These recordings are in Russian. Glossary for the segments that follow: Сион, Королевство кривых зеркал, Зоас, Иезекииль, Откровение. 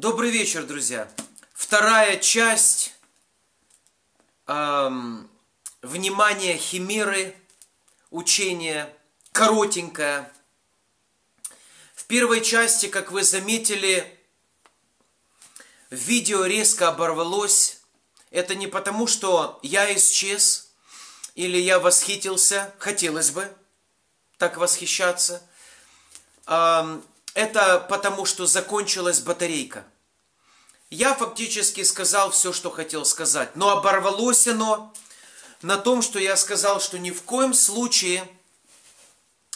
Добрый вечер, друзья. Вторая часть внимания химеры, учение коротенькое. В первой части, как вы заметили, видео резко оборвалось. Это не потому, что я исчез или я восхитился. Хотелось бы так восхищаться. Это потому, что закончилась батарейка. Я фактически сказал все, что хотел сказать. Но оборвалось оно на том, что я сказал, что ни в коем случае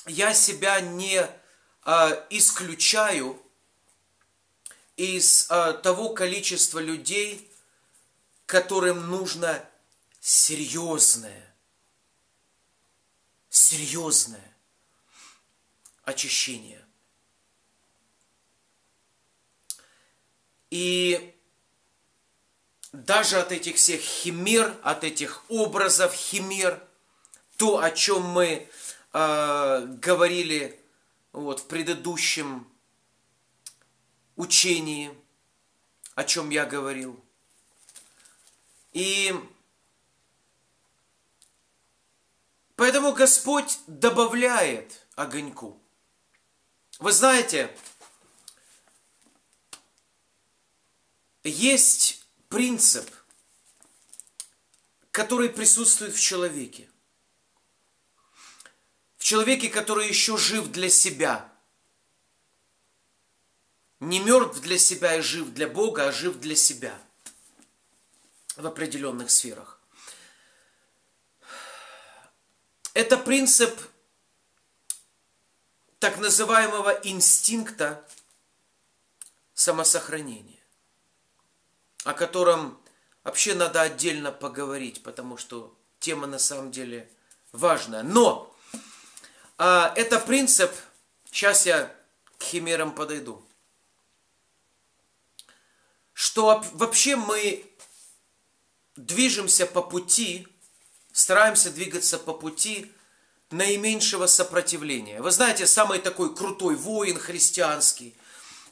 я себя не исключаю из того количества людей, которым нужно серьезное очищение. И даже от этих всех химер, от этих образов химер, то, о чем мы говорили в предыдущем учении, о чем я говорил. И поэтому Господь добавляет огоньку. Вы знаете, есть принцип, который присутствует в человеке. В человеке, который еще жив для себя. Не мертв для себя и жив для Бога, а жив для себя. В определенных сферах. Это принцип так называемого инстинкта самосохранения, о котором вообще надо отдельно поговорить, потому что тема на самом деле важная. Но это принцип, сейчас я к химерам подойду, что вообще мы движемся по пути, стараемся двигаться по пути наименьшего сопротивления. Вы знаете, самый такой крутой воин христианский,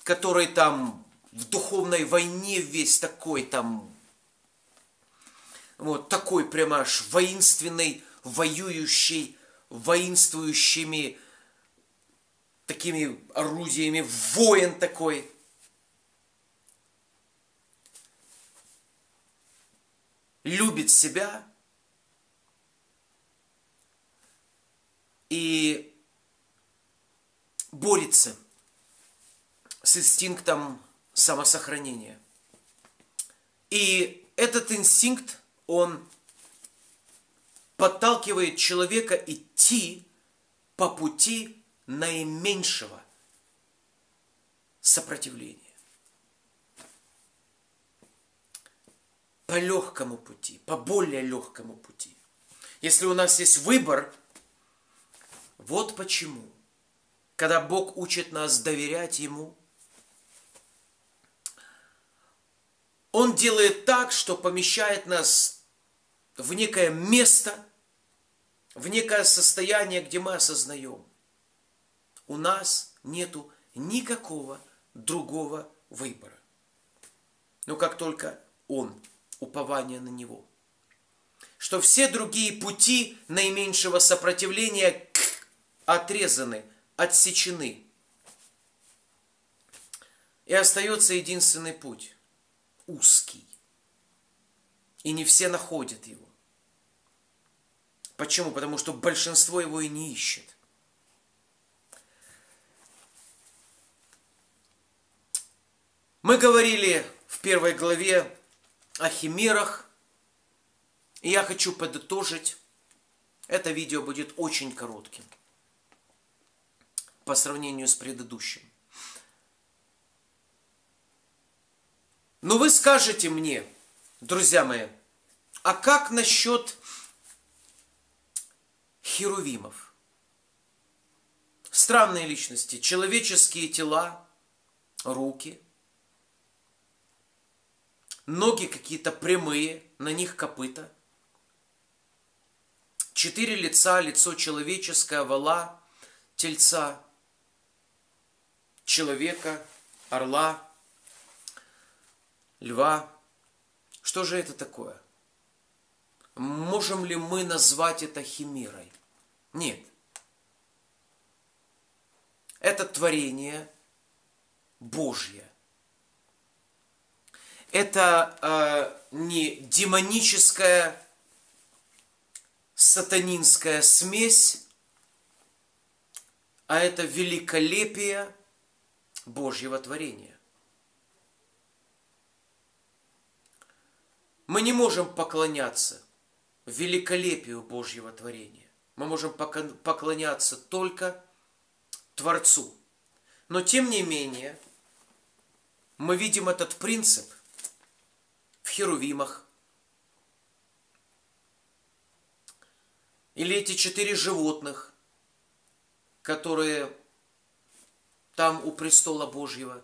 который там в духовной войне весь такой там, такой прямо аж воинственный, воюющий, воинствующими такими орудиями, воин такой. Любит себя и борется с инстинктом самосохранение. И этот инстинкт, он подталкивает человека идти по пути наименьшего сопротивления. По легкому пути, по более легкому пути. Если у нас есть выбор, вот почему, когда Бог учит нас доверять Ему, Он делает так, что помещает нас в некое место, в некое состояние, где мы осознаем, у нас нету никакого другого выбора. Но как только Он, упование на Него, что все другие пути наименьшего сопротивления отрезаны, отсечены. И остается единственный путь. Узкий. И не все находят его. Почему? Потому что большинство его и не ищет. Мы говорили в первой главе о химерах. И я хочу подытожить. Это видео будет очень коротким. По сравнению с предыдущим. Но вы скажете мне, друзья мои, а как насчет херувимов? Странные личности, человеческие тела, руки, ноги какие-то прямые, на них копыта, 4 лица, лицо человеческое, вола, тельца, человека, орла. льва. Что же это такое? Можем ли мы назвать это химерой? Нет. Это творение Божье. Это не демоническая сатанинская смесь, а это великолепие Божьего творения. Мы не можем поклоняться великолепию Божьего творения. Мы можем поклоняться только Творцу. Но тем не менее, мы видим этот принцип в херувимах. Или эти 4 животных, которые там у престола Божьего.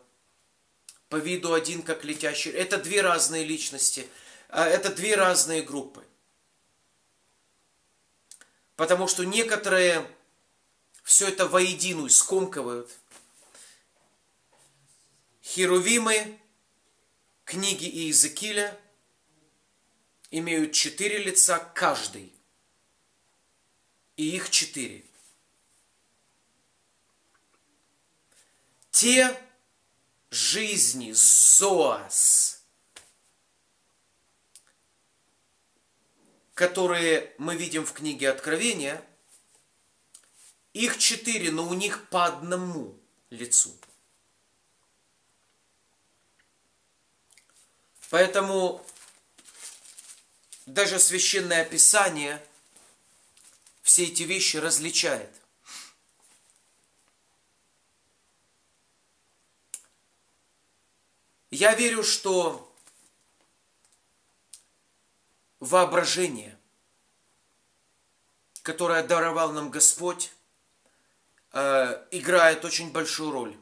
По виду один как летящий. Это 2 разные личности. Это 2 разные группы. Потому что некоторые все это воедино скомкивают. Херувимы книги Иезекииля имеют 4 лица каждый. И их 4. Те жизни Зоас, которые мы видим в книге Откровения, их 4, но у них по одному лицу. Поэтому даже Священное Писание все эти вещи различает. Я верю, что воображение, которое даровал нам Господь, играет очень большую роль.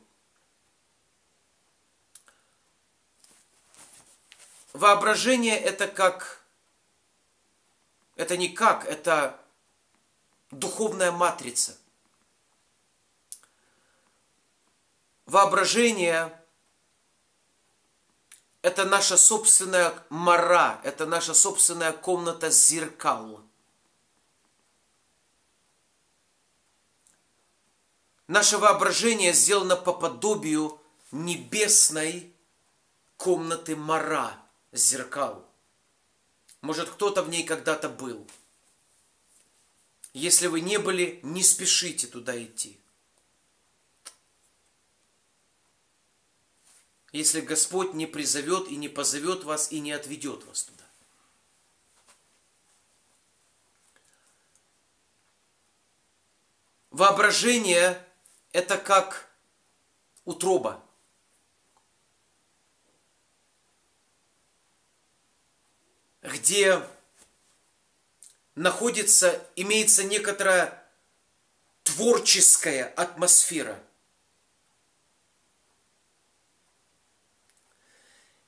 Воображение это как... Это не как, это духовная матрица. Воображение это наша собственная мара, это наша собственная комната зеркал. Наше воображение сделано по подобию небесной комнаты мара, зеркал. Может, кто-то в ней когда-то был. Если вы не были, не спешите туда идти. Если Господь не призовет и не позовет вас, и не отведет вас туда. Воображение – это как утроба. Где находится, имеется некоторая творческая атмосфера.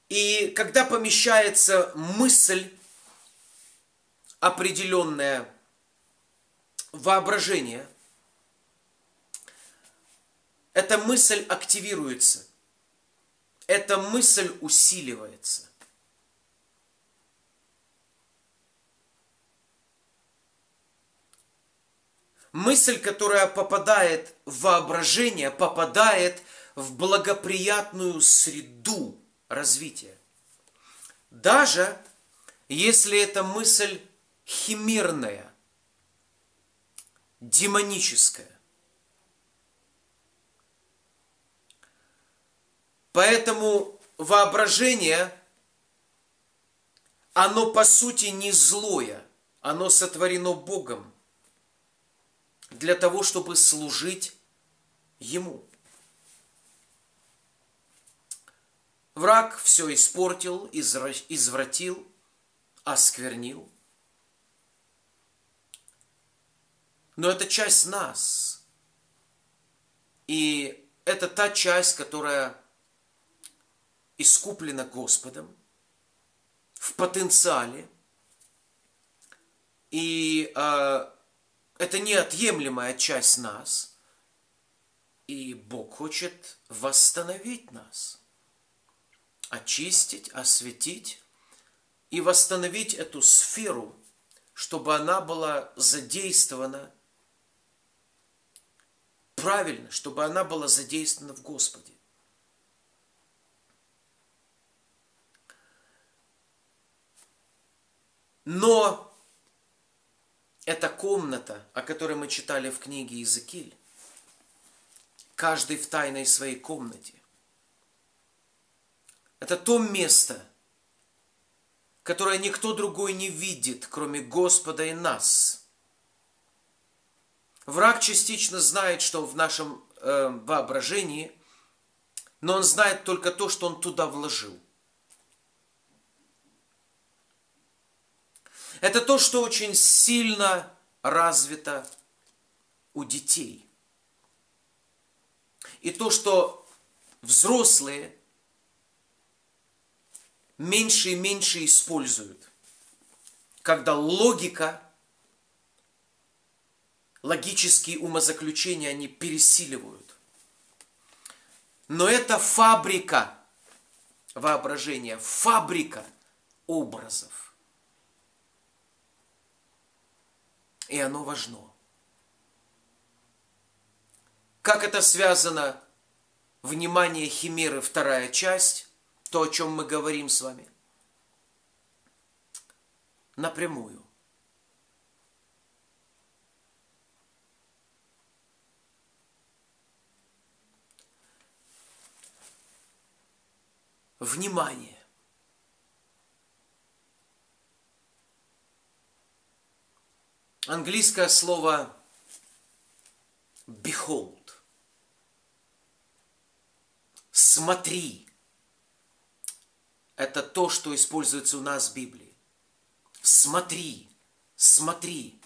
И когда помещается мысль, определенное воображение, эта мысль активируется, эта мысль усиливается. Мысль, которая попадает в воображение, попадает в благоприятную среду развития. Даже если эта мысль химерная, демоническая. Поэтому воображение, оно по сути не злое, оно сотворено Богом для того, чтобы служить Ему. Враг все испортил, извратил, осквернил. Но это часть нас. И это та часть, которая искуплена Господом в потенциале. И это неотъемлемая часть нас. И Бог хочет восстановить нас. очистить, осветить и восстановить эту сферу, чтобы она была задействована правильно, чтобы она была задействована в Господе. Но эта комната, о которой мы читали в книге Иезекииль, каждый в тайной своей комнате, это то место, которое никто другой не видит, кроме Господа и нас. Враг частично знает, что в нашем воображении, но он знает только то, что он туда вложил. Это то, что очень сильно развито у детей. И то, что взрослые меньше и меньше используют, когда логика, логические умозаключения, они пересиливают. Но это фабрика воображения, фабрика образов. И оно важно. Как это связано? Внимание химеры, вторая часть, то, о чем мы говорим с вами. Напрямую. Внимание. Английское слово behold. Смотри. Это то, что используется у нас в Библии. Смотри, смотри.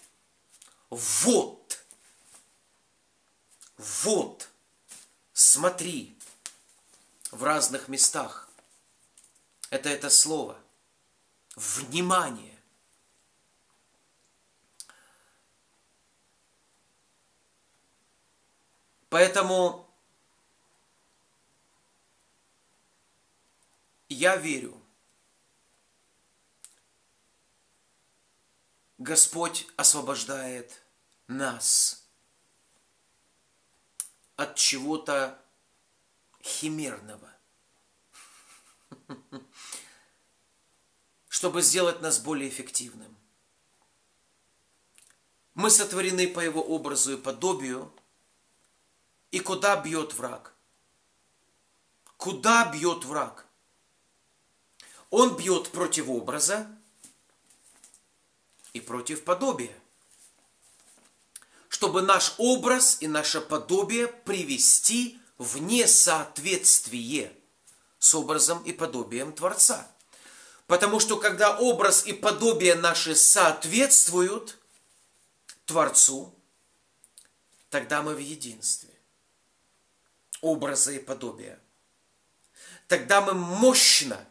Вот. Вот. Смотри. В разных местах. Это слово. Внимание. Поэтому я верю, Господь освобождает нас от чего-то химерного, чтобы сделать нас более эффективным. Мы сотворены по Его образу и подобию. И куда бьет враг? Куда бьет враг? Он бьет против образа и против подобия. Чтобы наш образ и наше подобие привести в несоответствие с образом и подобием Творца. Потому что когда образ и подобие наши соответствуют Творцу, тогда мы в единстве. Образа и подобия. Тогда мы мощно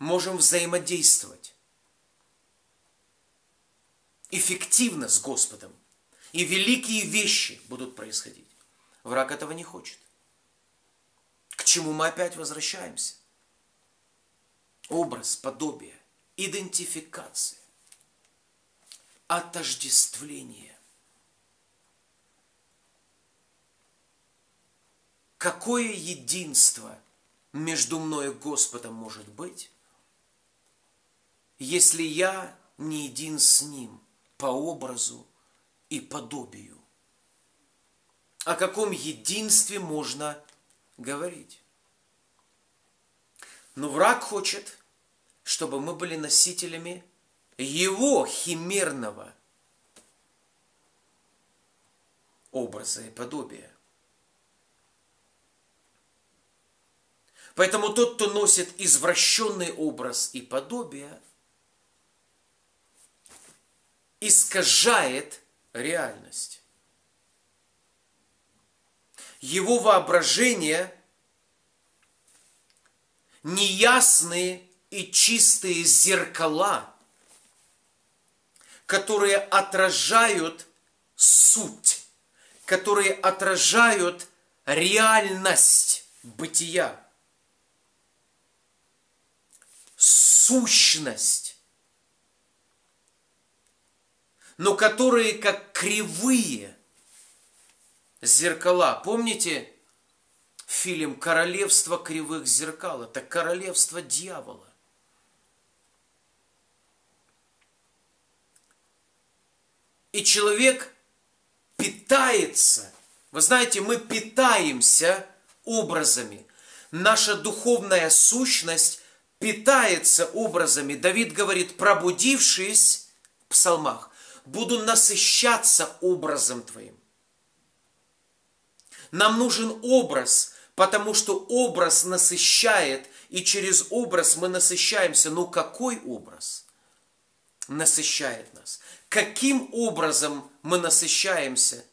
можем взаимодействовать эффективно с Господом. И великие вещи будут происходить. Враг этого не хочет. К чему мы опять возвращаемся? Образ, подобие, идентификация, отождествление. Какое единство между мной и Господом может быть, если я не един с Ним по образу и подобию? О каком единстве можно говорить? Но враг хочет, чтобы мы были носителями его химерного образа и подобия. Поэтому тот, кто носит извращенный образ и подобие, искажает реальность. Его воображение – неясные и чистые зеркала, которые отражают суть, которые отражают реальность бытия. сущность, но которые как кривые зеркала. Помните фильм «Королевство кривых зеркал»? Это королевство дьявола. И человек питается. Вы знаете, мы питаемся образами. Наша духовная сущность питается образами. Давид говорит: пробудившись, в псалмах, буду насыщаться образом твоим. Нам нужен образ, потому что образ насыщает, и через образ мы насыщаемся. Но какой образ насыщает нас? Каким образом мы насыщаемся?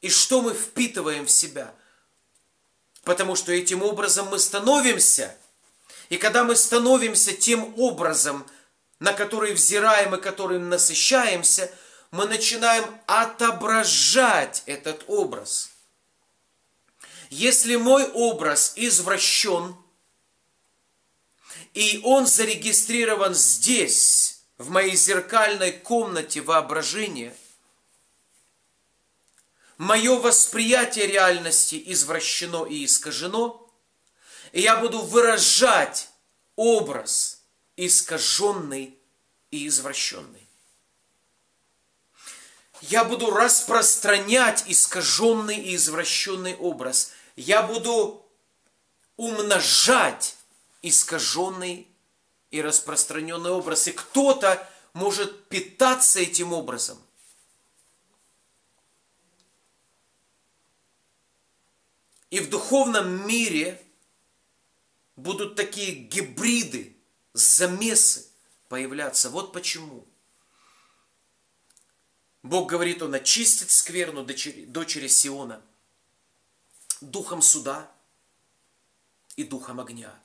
И что мы впитываем в себя? Потому что этим образом мы становимся. И когда мы становимся тем образом, на который взираем и которым насыщаемся, мы начинаем отображать этот образ. Если мой образ извращен, и он зарегистрирован здесь, в моей зеркальной комнате воображения, мое восприятие реальности извращено и искажено, и я буду выражать образ искаженный и извращенный. Я буду распространять искаженный и извращенный образ. Я буду умножать искаженный и распространенный образ. И кто-то может питаться этим образом. И в духовном мире будут такие гибриды, замесы появляться. Вот почему Бог говорит: Он очистит скверну дочери Сиона духом суда и духом огня.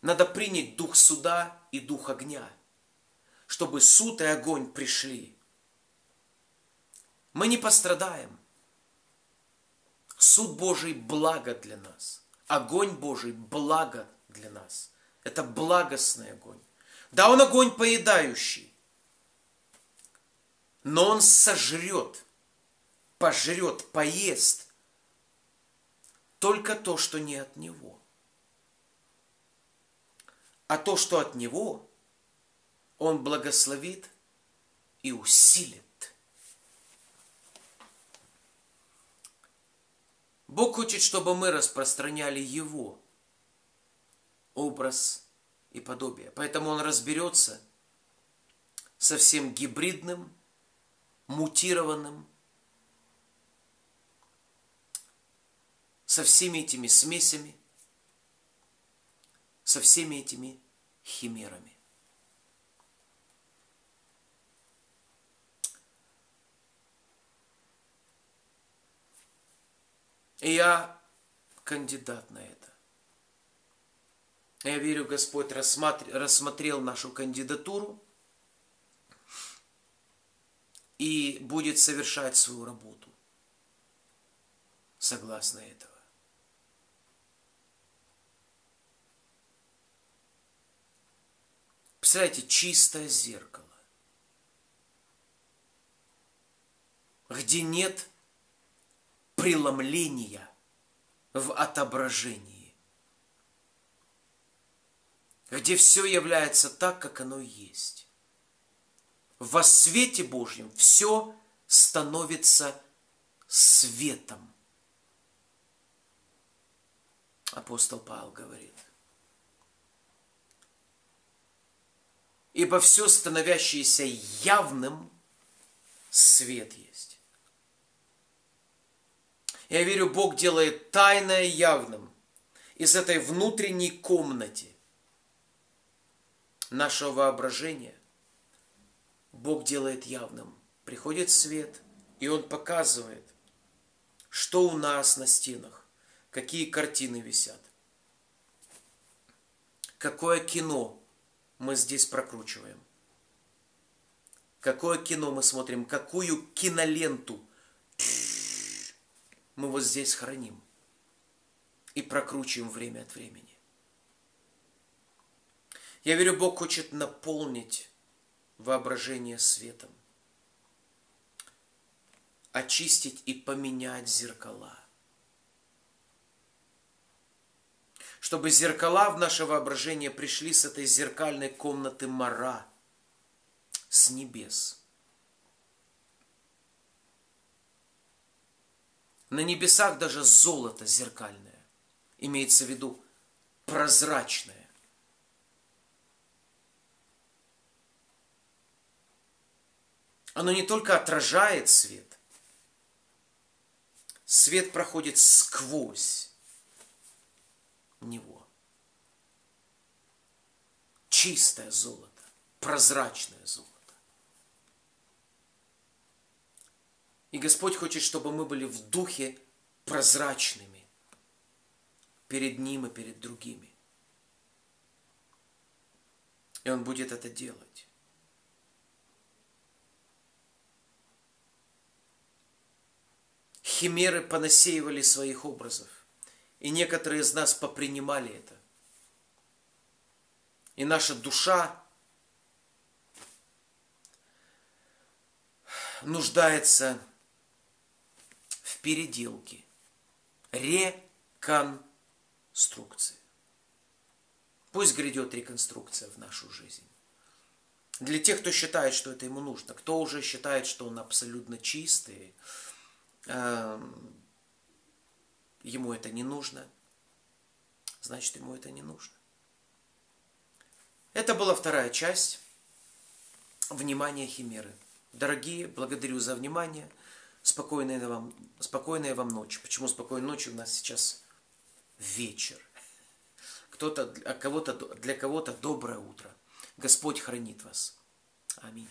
Надо принять дух суда и дух огня, чтобы суд и огонь пришли. Мы не пострадаем. Суд Божий – благо для нас. Огонь Божий – благо для нас. Это благостный огонь. Да, он огонь поедающий, но он сожрет, пожрет, поест только то, что не от него. А то, что от него, он благословит и усилит. Бог хочет, чтобы мы распространяли его образ и подобие. Поэтому он разберется со всем гибридным, мутированным, со всеми этими смесями, со всеми этими химерами. И я кандидат на это. Я верю, Господь рассмотрел нашу кандидатуру и будет совершать свою работу согласно этого. Представляете, чистое зеркало, где нет преломления в отображении, где все является так, как оно есть. Во свете Божьем все становится светом. Апостол Павел говорит: ибо все, становящееся явным, свет есть. Я верю, Бог делает тайное явным из этой внутренней комнаты нашего воображения. Бог делает явным. Приходит свет, и Он показывает, что у нас на стенах, какие картины висят, какое кино мы здесь прокручиваем, какое кино мы смотрим, какую киноленту мы вот здесь храним и прокручиваем время от времени. Я верю, Бог хочет наполнить воображение светом, очистить и поменять зеркала. Чтобы зеркала в наше воображение пришли с этой зеркальной комнаты Мара, с небес. На небесах даже золото зеркальное, имеется в виду прозрачное. Оно не только отражает свет, свет проходит сквозь него. Чистое золото, прозрачное золото. И Господь хочет, чтобы мы были в духе прозрачными перед Ним и перед другими. И Он будет это делать. Химеры понасеивали своих образов, и некоторые из нас попринимали это. И наша душа нуждается в переделке, реконструкции. Пусть грядет реконструкция в нашу жизнь. Для тех, кто считает, что это ему нужно, кто уже считает, что он абсолютно чистый, ему это не нужно, значит, ему это не нужно. Это была вторая часть. Внимание, химеры. Дорогие, благодарю за внимание. Спокойной вам ночи. Почему спокойной ночи? У нас сейчас вечер. Для кого-то доброе утро. Господь хранит вас. Аминь.